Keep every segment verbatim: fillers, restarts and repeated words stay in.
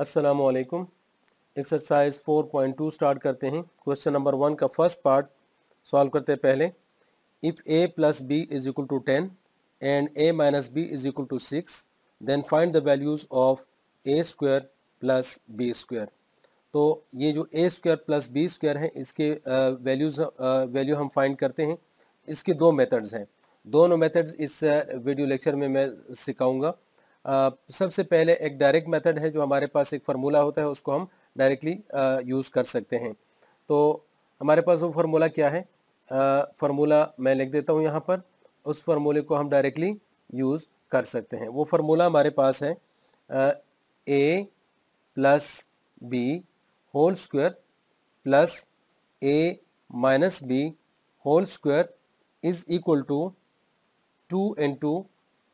अस्सलामुअलैकुम। Exercise four point two start करते हैं। क्वेश्चन नंबर वन का फर्स्ट पार्ट सॉल्व करते हैं। पहले if a plus b is equal to ten and a minus b is equal to six then find the values of a square plus b square. तो ये जो a square plus b square है इसके values value हम find करते हैं। इसके दो मेथड्स हैं, दोनों मेथड्स इस वीडियो लेक्चर में मैं सिखाऊंगा। Uh, सबसे पहले एक डायरेक्ट मेथड है, जो हमारे पास एक फार्मूला होता है उसको हम डायरेक्टली यूज़ कर सकते हैं। तो हमारे पास वो फार्मूला क्या है, uh, फार्मूला मैं लिख देता हूँ यहाँ पर। उस फार्मूले को हम डायरेक्टली यूज़ कर सकते हैं। वो फार्मूला हमारे पास है a plus b whole square plus a minus b whole square is equal to two into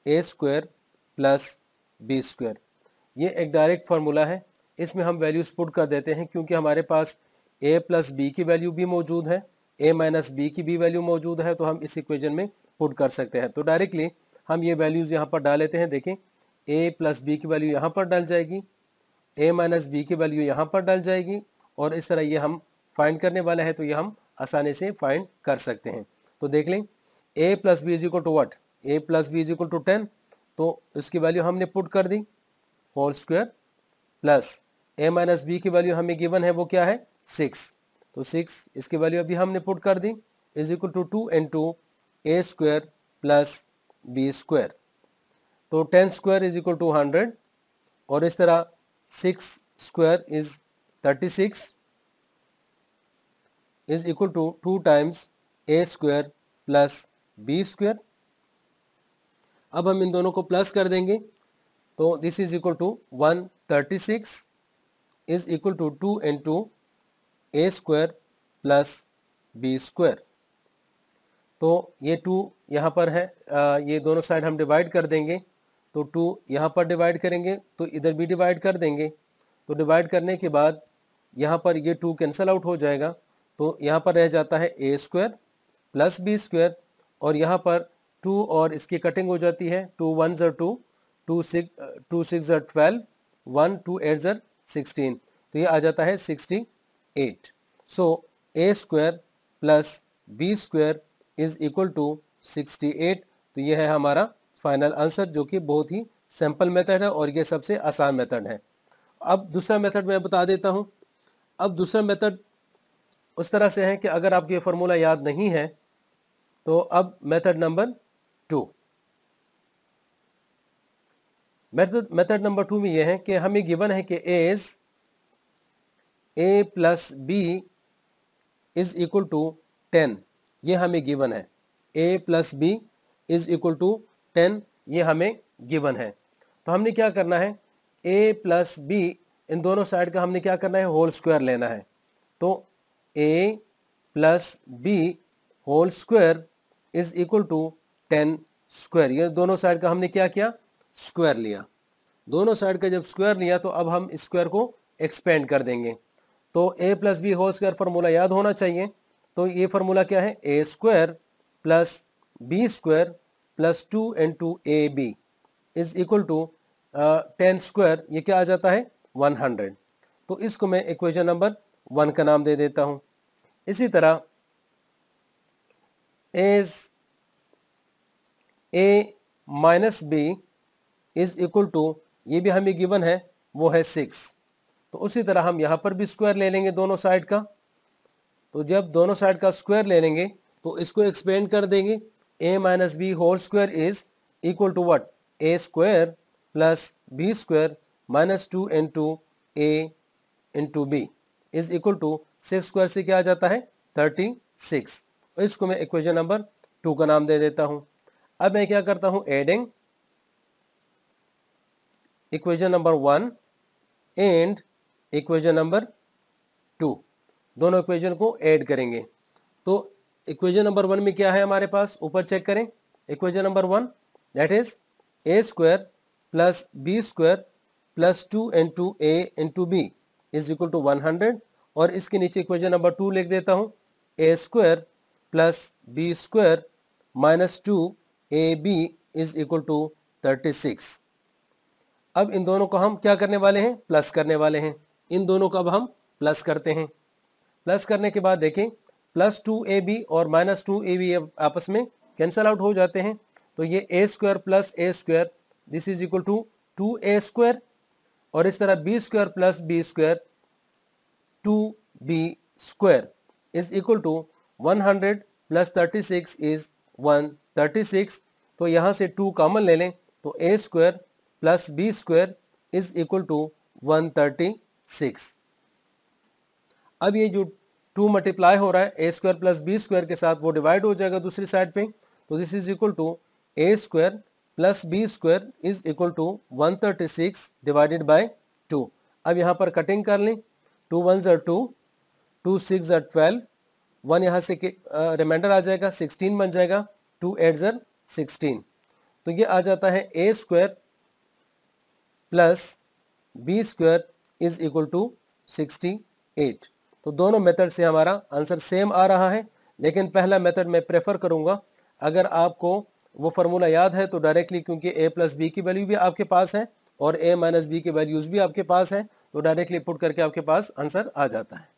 a square plus b square. ये एक डायरेक्ट फार्मूला है, इसमें हम वैल्यूज पुट कर देते हैं क्योंकि हमारे पास a प्लस बी की वैल्यू भी मौजूद है, a माइनस बी की भी वैल्यू मौजूद है, तो हम इस इक्वेशन में पुट कर सकते हैं। तो डायरेक्टली हम ये वैल्यूज़ यहाँ पर डाल लेते हैं। देखें, a प्लस बी की वैल्यू यहाँ पर डाल जाएगी, a माइनस बी की वैल्यू यहाँ पर डाल जाएगी, और इस तरह ये हम फाइंड करने वाले हैं, तो ये हम आसानी से फाइंड कर सकते हैं। तो देख लें, a plus b is equal to what, a plus b is equal to ten, तो इसकी वैल्यू हमने पुट कर दी। Whole square plus a minus b की वैल्यू हमें गिवन है, वो क्या है सिक्स, तो सिक्स इसकी वैल्यू अभी हमने पुट कर दी। Is equal to two into a square plus b square, तो ten square is equal to hundred, और इस तरह six square is thirty six is equal to two times a square plus b square. अब हम इन दोनों को plus कर देंगे, तो this is equal to one thirty six is equal to two into a square plus b square. तो ये टू यहाँ पर है, आ, ये दोनों साइड हम डिवाइड कर देंगे, तो टू यहाँ पर डिवाइड करेंगे तो इधर भी डिवाइड कर देंगे। तो डिवाइड करने के बाद यहाँ पर ये टू कैंसिल आउट हो जाएगा, तो यहाँ पर रह जाता है a square plus b square, और यहाँ पर टू और इसकी कटिंग हो जाती है, two one are two, two six two six are twelve, one two eight are sixteen, तो ये आ जाता है sixty eight. So a square plus b square is equal to sixty eight. तो ये है हमारा फाइनल आंसर, जो कि बहुत ही सिंपल मेथड है और ये सबसे आसान मेथड है। अब दूसरा मेथड मैं बता देता हूँ। अब दूसरा मेथड उस तरह से है कि अगर आपको ये फार्मूला याद नहीं है तो अब method number two method method number two में यह है कि हमें गिवन है कि a is a plus b is equal to ten, ये हमें गिवन है। a plus b is equal to ten, ये हमें गिवन है। तो हमने क्या करना है, a प्लस बी इन दोनों साइड का हमने क्या करना है, होल स्क्वायर लेना है। तो a plus b whole square is equal to ten square, ये दोनों साइड का हमने क्या किया, स्क्वायर लिया। दोनों साइड का जब स्क्वायर लिया तो अब हम स्क्वायर को एक्सपेंड कर देंगे। तो a plus b whole square formula याद होना चाहिए, तो ये फार्मूला क्या है, a square plus b square plus two into a b is equal to ten square, ये क्या आ जाता है हंड्रेड। तो इसको मैं इक्वेशन नंबर वन का नाम दे देता हूँ। इसी तरह as a minus b is equal to, ये भी हमें गिवन है, वो है सिक्स, तो उसी तरह हम यहाँ पर भी स्क्वायर ले लेंगे दोनों साइड का। तो जब दोनों साइड का स्क्वायर ले लेंगे तो इसको एक्सपेंड कर देंगे। a minus b whole square is equal to what, a square plus b square minus two into a into b is equal to six square से क्या आ जाता है थर्टी सिक्स। इसको मैं इक्वेशन नंबर टू का नाम दे देता हूँ। अब मैं क्या करता हूं, adding equation number one and equation number two, दोनों इक्वेशन को ऐड करेंगे। तो इक्वेशन नंबर वन में क्या है हमारे पास, ऊपर चेक करें, equation number one that is a square plus b square plus two into a into b is equal to one hundred, और इसके नीचे इक्वेशन नंबर टू लिख देता हूं, a square plus b square minus two a b is equal to thirty six. अब इन दोनों को हम क्या करने वाले हैं, प्लस करने वाले हैं। इन दोनों को अब हम प्लस करते हैं। प्लस करने के बाद देखें प्लस टू ए बी और माइनस टू ए बी आपस में कैंसल आउट हो जाते हैं, तो ये a square plus a square this is equal to two a square, और इस तरह b square plus b square two b square is equal to one hundred plus thirty six is one thirty six. तो यहाँ से two common ले लें तो a square plus b square is equal to one thirty six. अब ये जो two multiply हो रहा है a square plus b square के साथ वो डिवाइड हो जाएगा दूसरी साइड पे, तो this is equal to a square plus b square is equal to one thirty six divided by two. अब यहाँ पर कटिंग कर लें, two one are two, two six are twelve, one यहाँ से रिमाइंडर आ जाएगा सिक्सटीन बन जाएगा, टू एट ज़र सिक्सटीन, तो ये आ जाता है a square plus b square is equal to sixty eight. तो दोनों मेथड से हमारा आंसर सेम आ रहा है, लेकिन पहला मेथड मैं प्रेफर करूँगा। अगर आपको वो फार्मूला याद है तो डायरेक्टली, क्योंकि a प्लस बी की वैल्यू भी आपके पास है और a माइनस बी की वैल्यूज़ भी आपके पास है, तो डायरेक्टली पुट करके आपके पास आंसर आ जाता है।